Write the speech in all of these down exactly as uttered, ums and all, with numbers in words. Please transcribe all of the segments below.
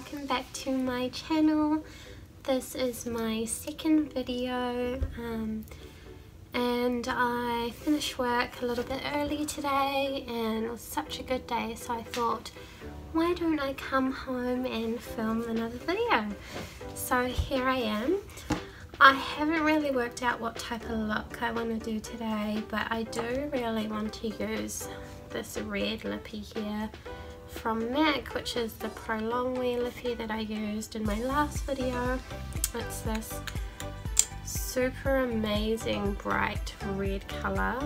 welcome back to my channel. This is my second video um, and I finished work a little bit early today and it was such a good day, so I thought, why don't I come home and film another video? So here I am. I haven't really worked out what type of look I want to do today, but I do really want to use this red lippy here from MAC, which is the Prolong Wear lippy that I used in my last video. It's this super amazing bright red colour.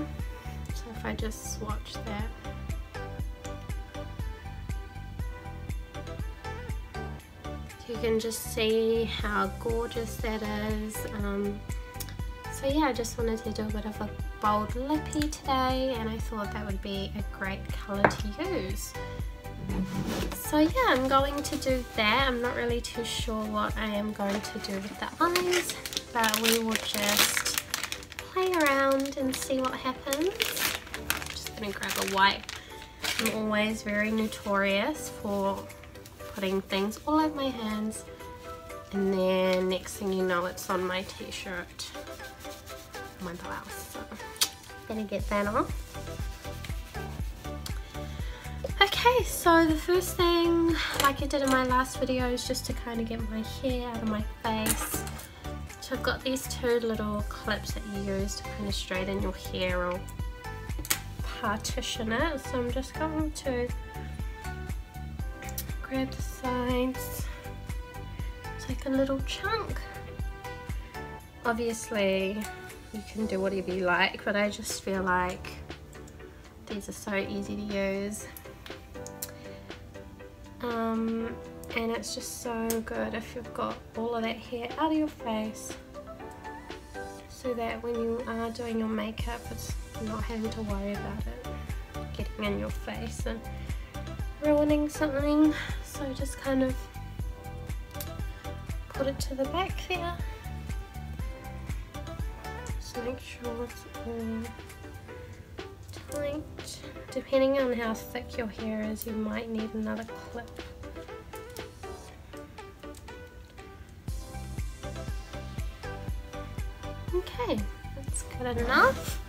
So if I just swatch that. You can just see how gorgeous that is. Um, so yeah, I just wanted to do a bit of a bold lippy today and I thought that would be a great colour to use. So yeah, I'm going to do that. I'm not really too sure what I am going to do with the eyes, but we will just play around and see what happens. I'm just going to grab a wipe. I'm always very notorious for putting things all over my hands, and then next thing you know it's on my t-shirt, my blouse, so I'm gonna get that off. Okay, so the first thing, like I did in my last video, is just to kind of get my hair out of my face. So I've got these two little clips that you use to kind of straighten your hair or partition it, so I'm just going to grab the sides, take a little chunk. Obviously you can do whatever you like, but I just feel like these are so easy to use, um, and it's just so good if you've got all of that hair out of your face, so that when you are doing your makeup it's not having to worry about it getting in your face and ruining something. So just kind of put it to the back there, just make sure it's all tight. Depending on how thick your hair is, you might need another clip. Okay, that's good enough.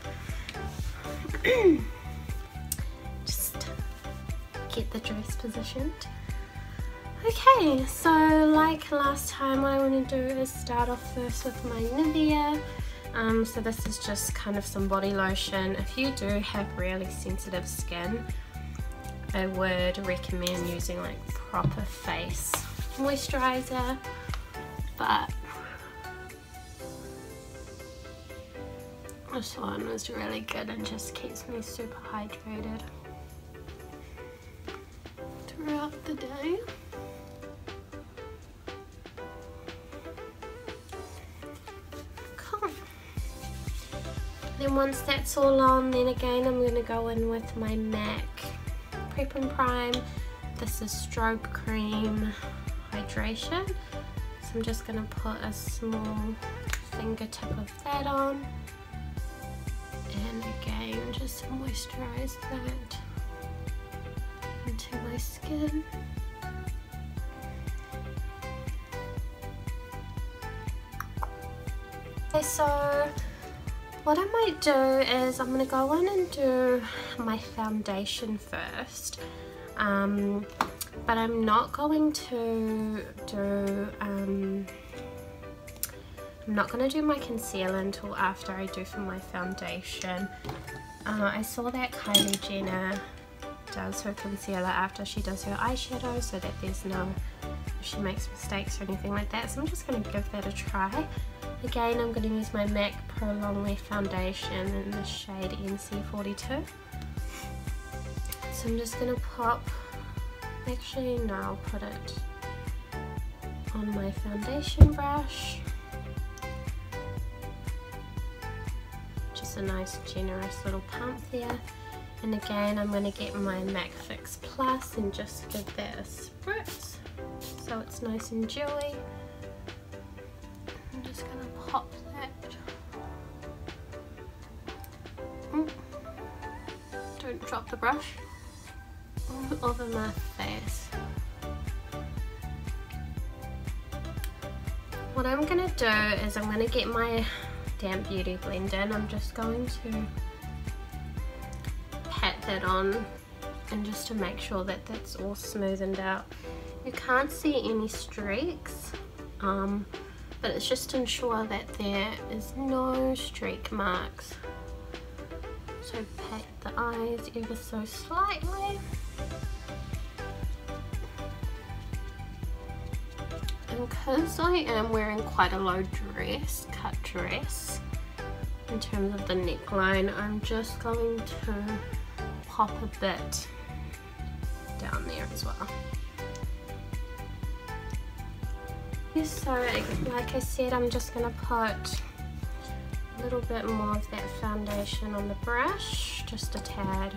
Get the dress positioned. Okay, so like last time, what I want to do is start off first with my Nivea. Um, so this is just kind of some body lotion. If you do have really sensitive skin, I would recommend using like proper face moisturizer, but this one is really good and just keeps me super hydrated throughout the day. Cool. Then once that's all on, then again I'm going to go in with my MAC Prep and Prime. This is Strobe Cream Hydration. So I'm just going to put a small fingertip of that on. And again, just moisturize that into my skin. Okay, so what I might do is I'm gonna go in and do my foundation first, um, but I'm not going to do um, I'm not gonna do my concealer until after I do for my foundation. uh, I saw that Kylie Jenner does her concealer after she does her eyeshadow, so that there's no, if she makes mistakes or anything like that. So I'm just going to give that a try. Again, I'm going to use my MAC Prolong Wear foundation in the shade N C forty-two. So I'm just going to pop, actually no, I'll put it on my foundation brush. Just a nice generous little pump there. And again, I'm going to get my MAC Fix Plus and just give that a spritz so it's nice and dewy. I'm just going to pop that. Mm. Don't drop the brush. All over my face. What I'm gonna do is I'm gonna get my damp beauty blend in. I'm just going to pat that on, and just to make sure that that's all smoothened out. You can't see any streaks, um, but it's just to ensure that there is no streak marks. So pat the eyes ever so slightly. Because I am wearing quite a low dress, cut dress, in terms of the neckline, I'm just going to pop a bit down there as well. So, like I said, I'm just going to put a little bit more of that foundation on the brush, just a tad.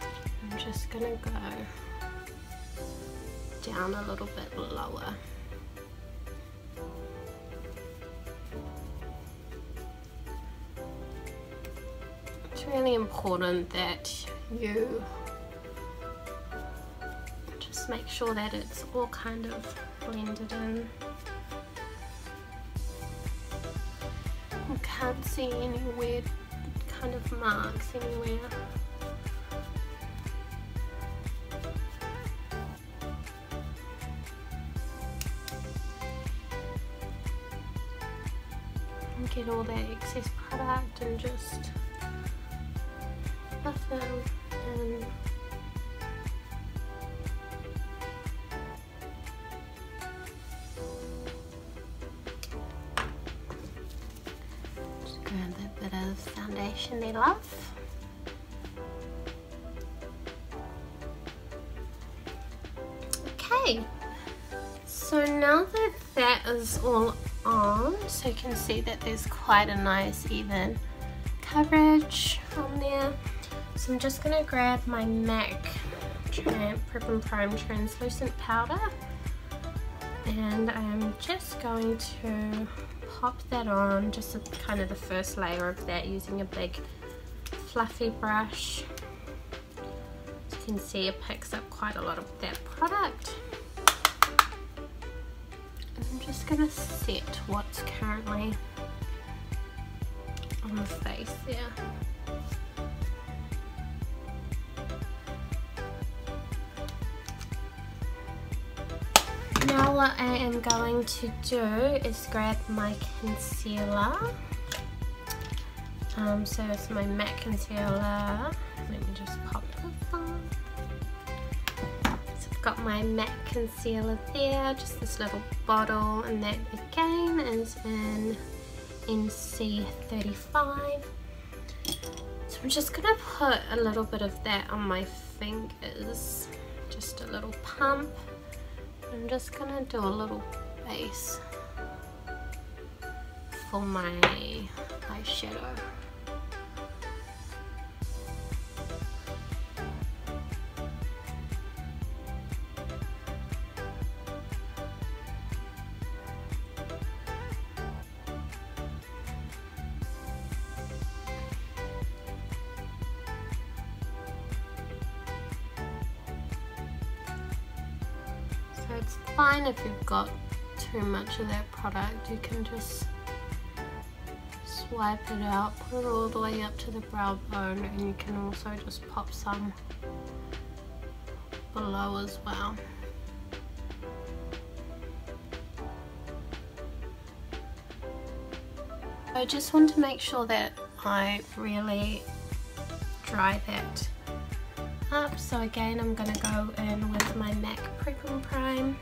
I'm just going to go down a little bit lower. Really important that you just make sure that it's all kind of blended in. You can't see any weird kind of marks anywhere. And get all that excess product and just them and just grab that bit of foundation they love. Okay, so now that that is all on, so you can see that there's quite a nice even coverage on there. So I'm just going to grab my MAC Prep and Prime Translucent Powder, and I'm just going to pop that on, just a, kind of the first layer of that, using a big fluffy brush. As you can see, it picks up quite a lot of that product. And I'm just going to set what's currently on the face there. Now what I am going to do is grab my concealer. Um, so it's my MAC concealer. Let me just pop this on. So I've got my MAC concealer there, just this little bottle, and that again is in N C thirty-five. So I'm just gonna put a little bit of that on my fingers, just a little pump. I'm just gonna do a little base for my eyeshadow. It's fine if you've got too much of that product, you can just swipe it out, put it all the way up to the brow bone, and you can also just pop some below as well. I just want to make sure that I really dry that up. So again, I'm going to go in with my MAC Prep and Prime,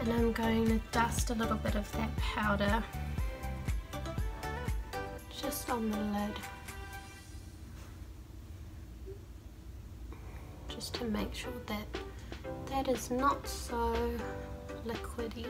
and I'm going to dust a little bit of that powder just on the lid, just to make sure that that is not so liquidy.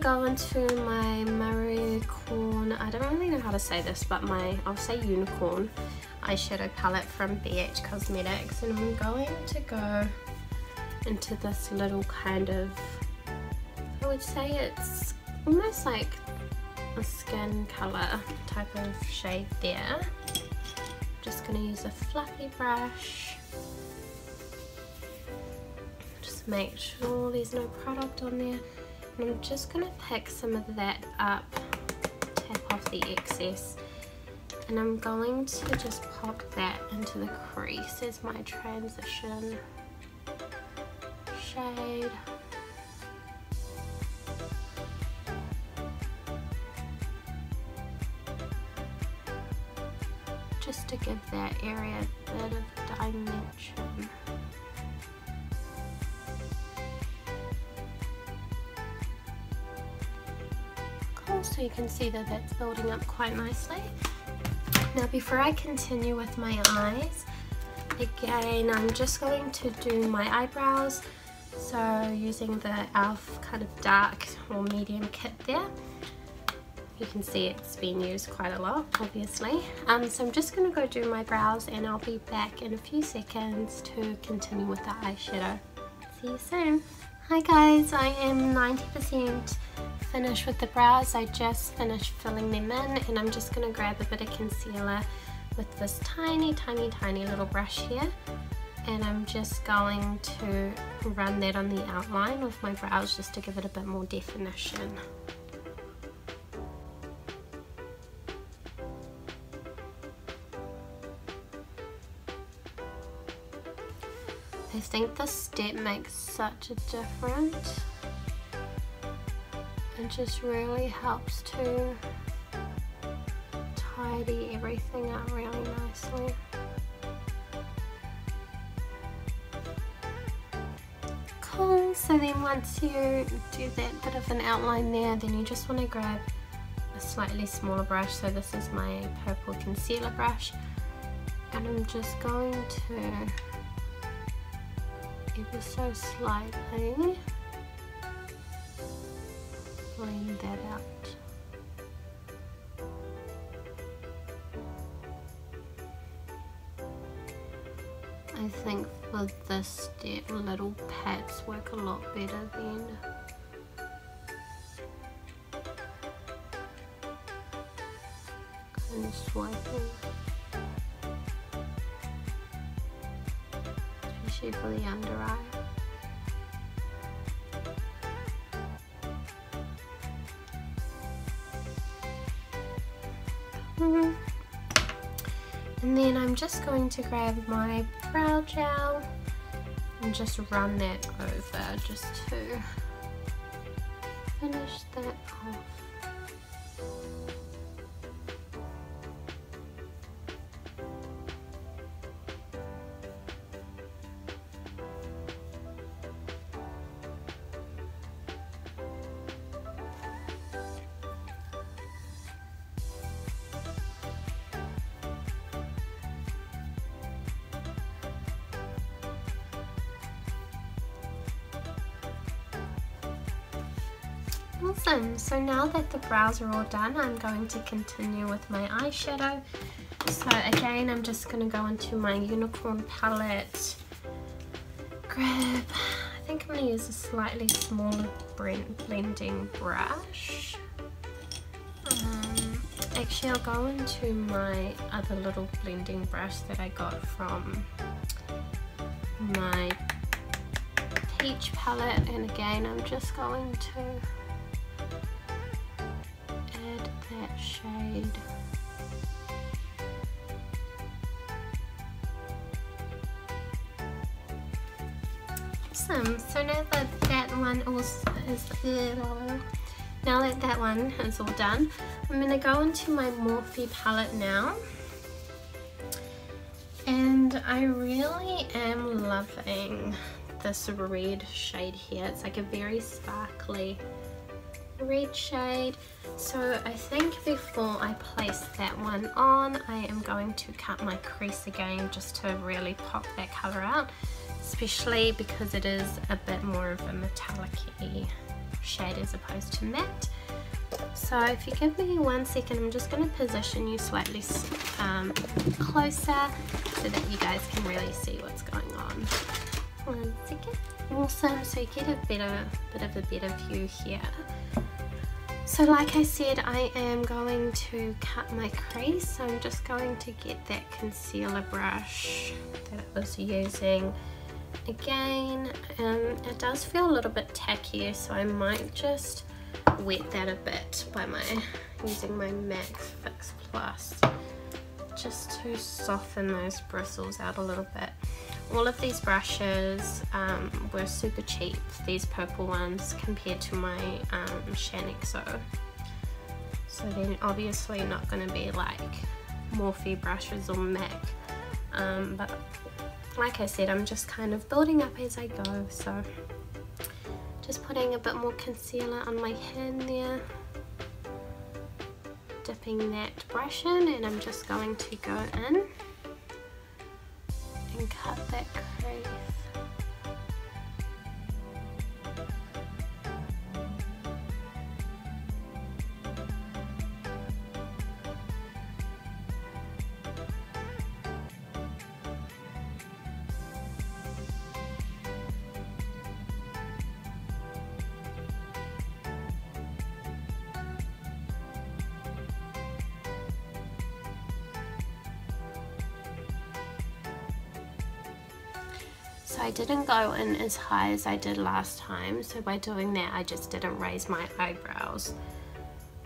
Go into my Marvycorn, I don't really know how to say this, but my, I'll say Unicorn eyeshadow palette from B H Cosmetics, and I'm going to go into this little kind of, I would say it's almost like skin colour type of shade there. I'm just going to use a fluffy brush. Just make sure there's no product on there. And I'm just going to pick some of that up, tap off the excess. And I'm going to just pop that into the crease as my transition shade. Just to give that area a bit of dimension. Cool, so you can see that that's building up quite nicely. Now before I continue with my eyes, again I'm just going to do my eyebrows, so using the elf kind of dark or medium kit there. You can see it's been used quite a lot, obviously. Um, so I'm just going to go do my brows and I'll be back in a few seconds to continue with the eyeshadow. See you soon. Hi guys, I am ninety percent finished with the brows. I just finished filling them in and I'm just going to grab a bit of concealer with this tiny tiny tiny little brush here, and I'm just going to run that on the outline of my brows just to give it a bit more definition. I think this step makes such a difference. It just really helps to tidy everything up really nicely. Cool, so then once you do that bit of an outline there, then you just want to grab a slightly smaller brush. So this is my purple concealer brush, and I'm just going to ever so slightly blend that out. I think for this step, little pads work a lot better then. Kind of swiping, especially for the under eye. And then I'm just going to grab my brow gel and just run that over just to finish that off. Awesome, so now that the brows are all done, I'm going to continue with my eyeshadow. So again, I'm just going to go into my unicorn palette, grab, I think I'm going to use a slightly smaller blending brush. Um, actually, I'll go into my other little blending brush that I got from my peach palette, and again, I'm just going to that shade. Awesome, so now that that one also is uh, now that that one is all done, I'm going to go into my Morphe palette now, and I really am loving this red shade here. It's like a very sparkly red shade. So I think before I place that one on, I am going to cut my crease again just to really pop that colour out, especially because it is a bit more of a metallic-y shade as opposed to matte. So if you give me one second, I'm just going to position you slightly um, closer so that you guys can really see what's going on. One second. Awesome, so you get a better, bit of a better view here. So like I said, I am going to cut my crease, so I'm just going to get that concealer brush that I was using again. Um, it does feel a little bit tacky, so I might just wet that a bit by my using my MAC Fix Plus, just to soften those bristles out a little bit. All of these brushes um, were super cheap, these purple ones, compared to my um, Shanixo. So they're obviously not going to be like Morphe brushes or MAC, um, but like I said, I'm just kind of building up as I go, so just putting a bit more concealer on my hand there, dipping that brush in, and I'm just going to go in and cut that crease. So I didn't go in as high as I did last time, so by doing that I just didn't raise my eyebrows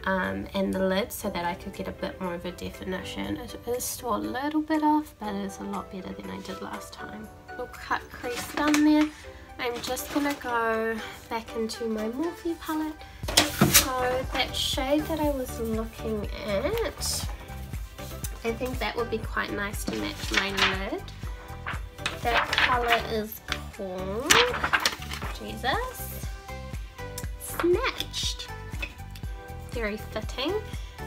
um, and the lid, so that I could get a bit more of a definition. It is still a little bit off, but it's a lot better than I did last time. Little cut crease done there. I'm just going to go back into my Morphe palette. So that shade that I was looking at, I think that would be quite nice to match my lid. That colour is called, Jesus, Snatched. Very fitting.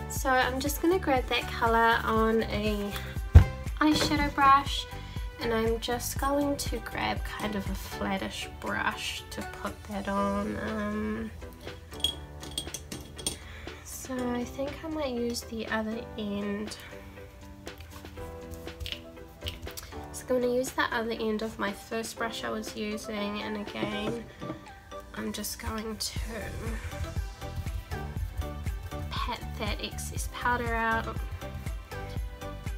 So I'm just going to grab that colour on a eyeshadow brush, and I'm just going to grab kind of a flattish brush to put that on. Um, so I think I might use the other end. I'm going to use the other end of my first brush I was using, and again I'm just going to pat that excess powder out, and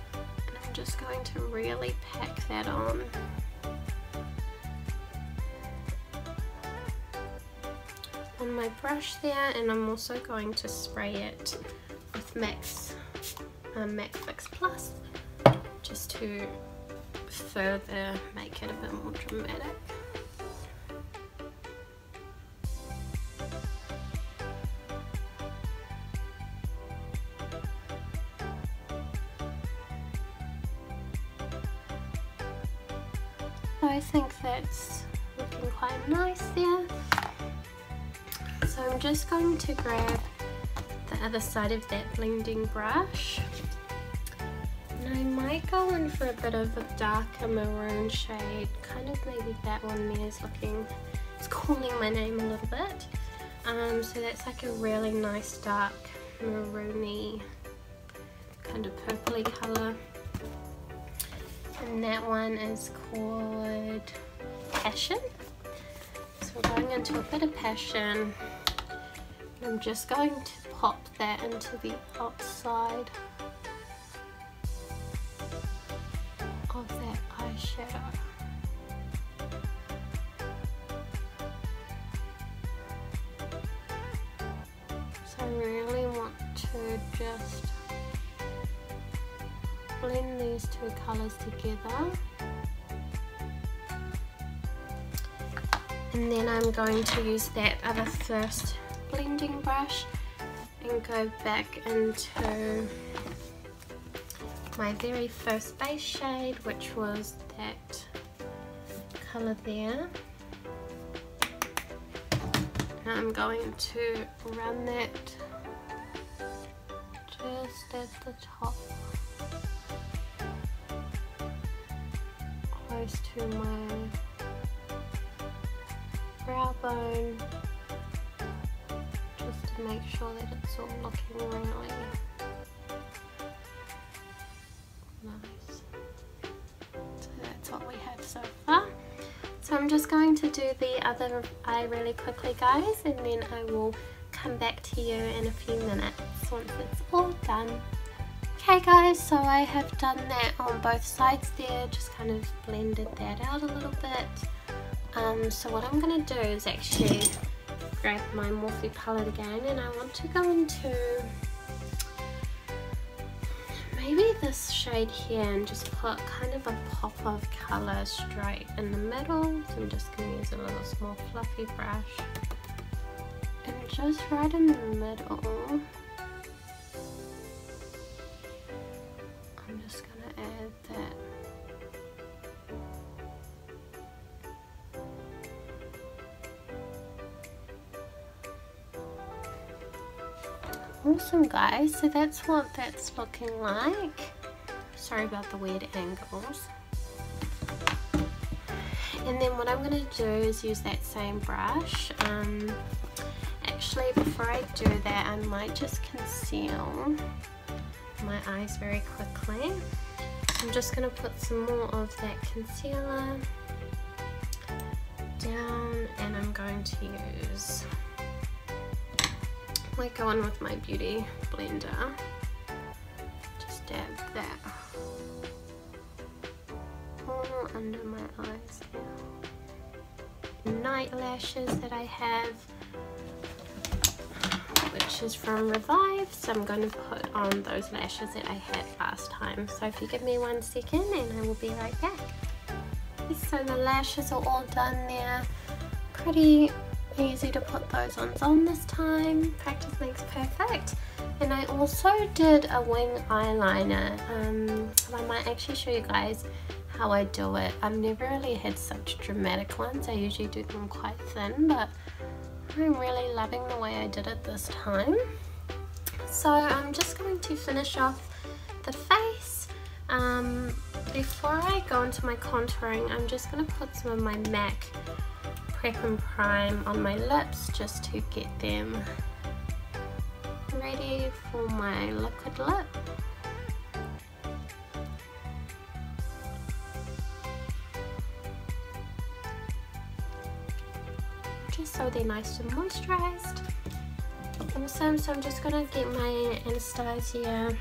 I'm just going to really pack that on. On my brush there, and I'm also going to spray it with MAC's, um, MAC Fix Plus, just to further make it a bit more dramatic. So I think that's looking quite nice there. So I'm just going to grab the other side of that blending brush. I might go in for a bit of a darker maroon shade, kind of maybe that one there is looking, it's calling my name a little bit. Um, so that's like a really nice dark maroony, kind of purpley colour. And that one is called Passion. So we're going into a bit of Passion. I'm just going to pop that into the outside of that eyeshadow. So I really want to just blend these two colours together, and then I'm going to use that other first blending brush and go back into my very first base shade, which was that colour there. Now I'm going to run that just at the top, close to my brow bone, just to make sure that it's all looking really nice. So that's what we have so far. So I'm just going to do the other eye really quickly, guys, and then I will come back to you in a few minutes once it's all done. Okay guys, so I have done that on both sides there, just kind of blended that out a little bit. Um, so what I'm going to do is actually grab my Morphe palette again, and I want to go into maybe this shade here and just put kind of a pop of colour straight in the middle. So I'm just going to use a little small fluffy brush and just right in the middle. Awesome guys, so that's what that's looking like. Sorry about the weird angles. And then what I'm going to do is use that same brush. Um, actually, before I do that, I might just conceal my eyes very quickly. I'm just going to put some more of that concealer down, and I'm going to use... I go on with my beauty blender, just dab that all under my eyes now. Night lashes that I have, which is from Revive, so I'm going to put on those lashes that I had last time. So if you give me one second and I will be right back. So the lashes are all done there, pretty easy to put those ones on this time. Practice makes perfect. And I also did a wing eyeliner, um, so I might actually show you guys how I do it. I've never really had such dramatic ones. I usually do them quite thin, but I'm really loving the way I did it this time. So I'm just going to finish off the face. Um, before I go into my contouring, I'm just going to put some of my MAC Prep and Prime on my lips just to get them ready for my liquid lip. Just so they're nice and moisturized. Awesome, so I'm just gonna get my Anastasia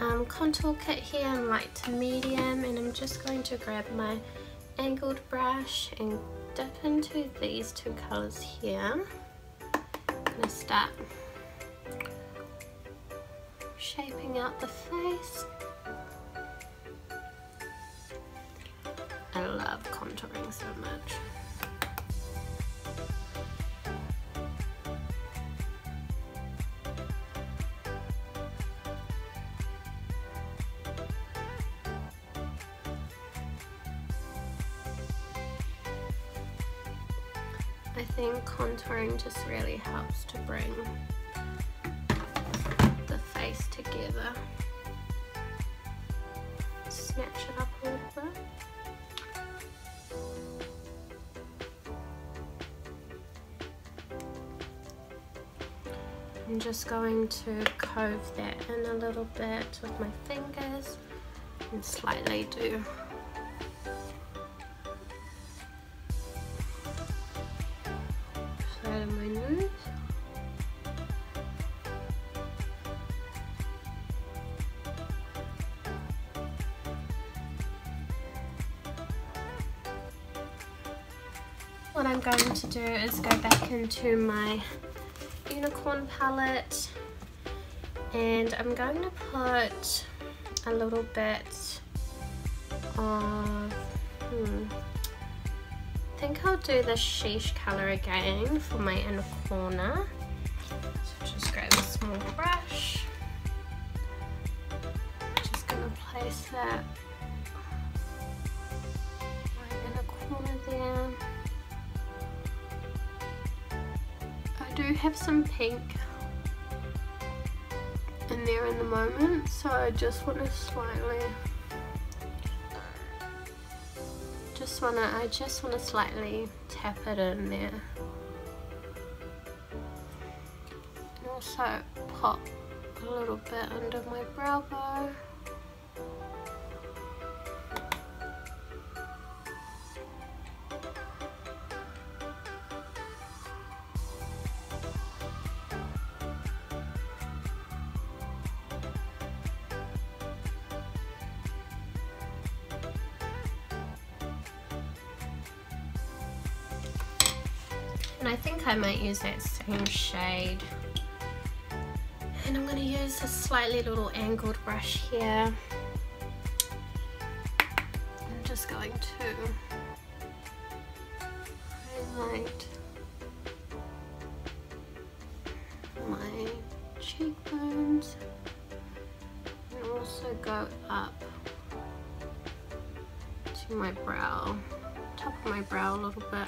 um, contour kit here in light to medium, and I'm just going to grab my angled brush and dip into these two colors here. I'm going to start shaping out the face. I love contouring so much. I think contouring just really helps to bring the face together. Snatch it up a little bit. I'm just going to cove that in a little bit with my fingers and slightly do . What I'm going to do is go back into my unicorn palette, and I'm going to put a little bit of, hmm, I think I'll do the sheesh color again for my inner corner. So just grab a small brush, just going to place that right in the corner there. I do have some pink in there in the moment, so I just want to slightly just want to I just want to slightly tap it in there, and also pop a little bit under my brow bow. and I think I might use that same shade. And I'm going to use a slightly little angled brush here. I'm just going to highlight my cheekbones and also go up to my brow, top of my brow a little bit.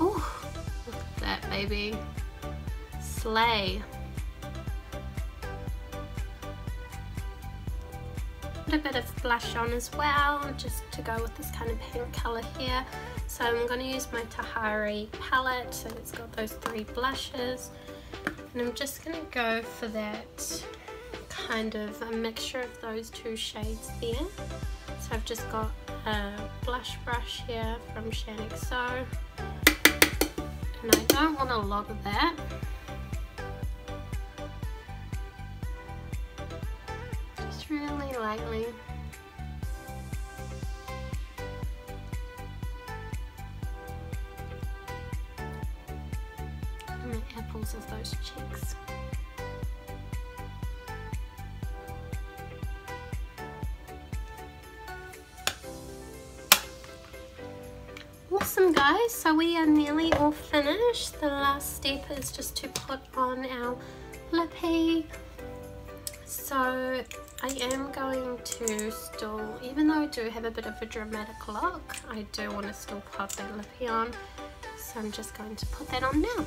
Oh, look at that, baby. Slay. Put a bit of blush on as well, just to go with this kind of pink colour here. So I'm going to use my Tahari palette, so it's got those three blushes. And I'm just going to go for that kind of a mixture of those two shades there. So I've just got a blush brush here from Shanix. And I don't want a lot of that. Just really lightly. And the apples of those cheeks. Awesome guys, so we are nearly all finished. The last step is just to put on our lippy. So I am going to still, even though I do have a bit of a dramatic look, I do want to still pop that lippy on. So I'm just going to put that on now.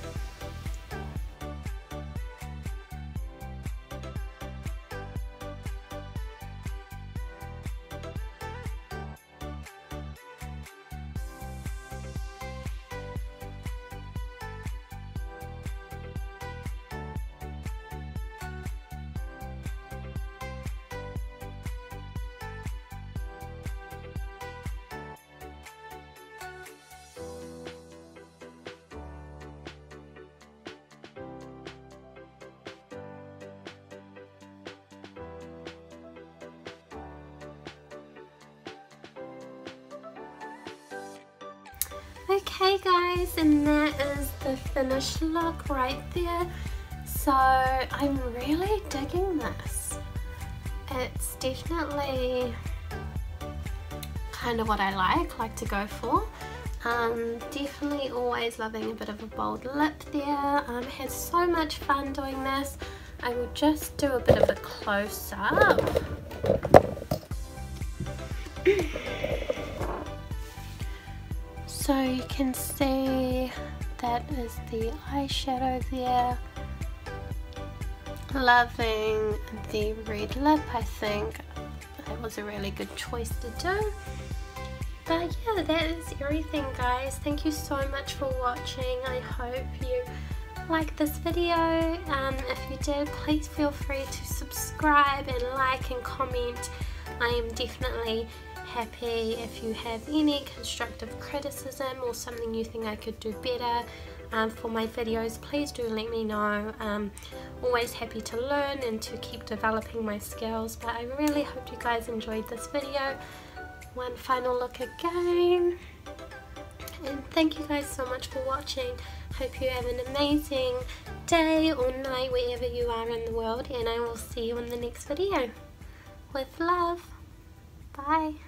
Okay guys, and that is the finished look right there. So I'm really digging this. It's definitely kind of what I like, like to go for. Um, definitely always loving a bit of a bold lip there. Um, had so much fun doing this. I will just do a bit of a close up. So you can see that is the eyeshadow there. Loving the red lip, I think that was a really good choice to do. But yeah, that is everything guys. Thank you so much for watching. I hope you liked this video. Um, if you did, please feel free to subscribe and like and comment. I am definitely happy if you have any constructive criticism or something you think I could do better um, for my videos. Please do let me know. Um, always happy to learn and to keep developing my skills, but I really hope you guys enjoyed this video. One final look again, and thank you guys so much for watching. Hope you have an amazing day or night wherever you are in the world, and I will see you in the next video. With love, bye.